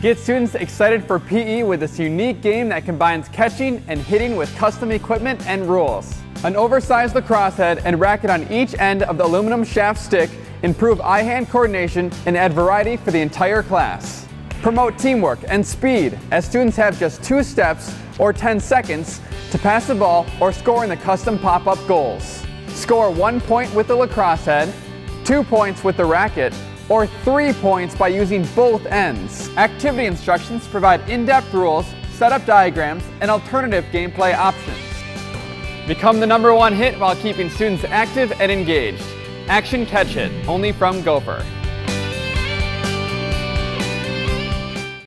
Get students excited for PE with this unique game that combines catching and hitting with custom equipment and rules. An oversized lacrosse head and racket on each end of the aluminum shaft stick improve eye-hand coordination and add variety for the entire class. Promote teamwork and speed as students have just 2 steps or 10 seconds to pass the ball or score in the custom pop-up goals. Score 1 point with the lacrosse head, 2 points with the racket, or 3 points by using both ends. Activity instructions provide in-depth rules, setup diagrams, and alternative gameplay options. Become the number 1 hit while keeping students active and engaged. Action Catch Hit, only from Gopher.